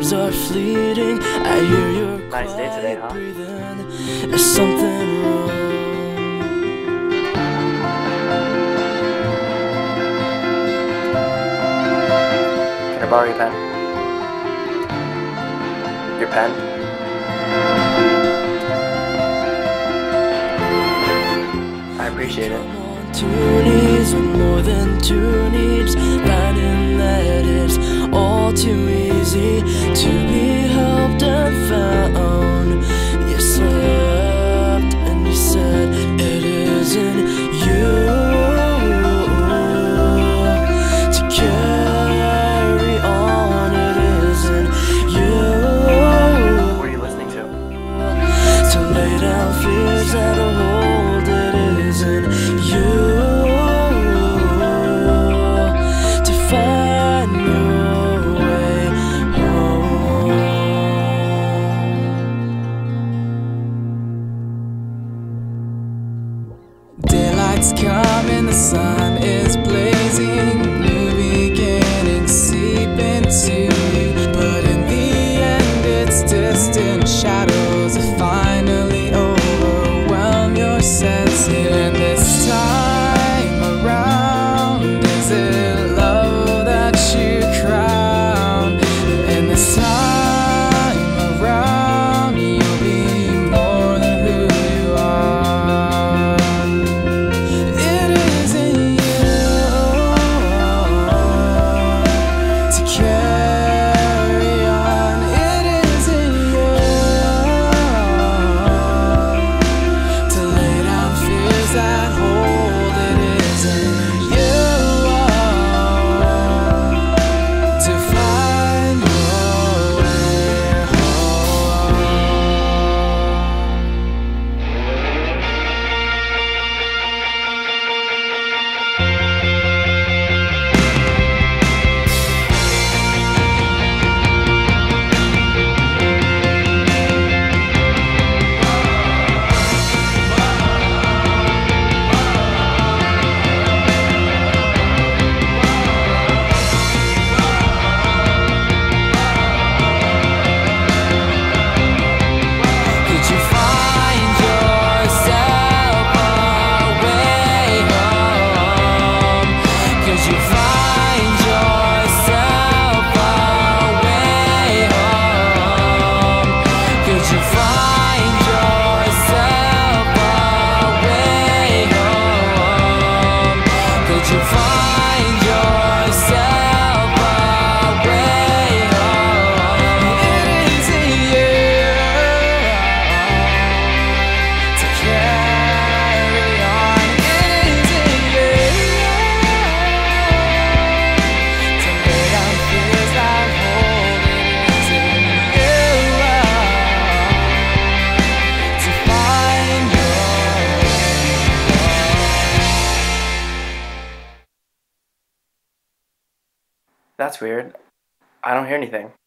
words are fleeting. I hear your nice day today, huh? There's something wrong. Can I borrow your pen? Your pen? I appreciate it. Two needs, more than two needs. Finding that it's all too easy to be helped and found. You slept and you said it isn't you to carry on. It isn't you. What are you listening to? To lay down fears that are old. It isn't you. It's coming, the sun is blazing, new beginnings seep into you, but in the end it's distant shadows that finally overwhelm your senses. And this time around, is it love that you crown? And this time around, you'll be more than who you are. That's weird. I don't hear anything.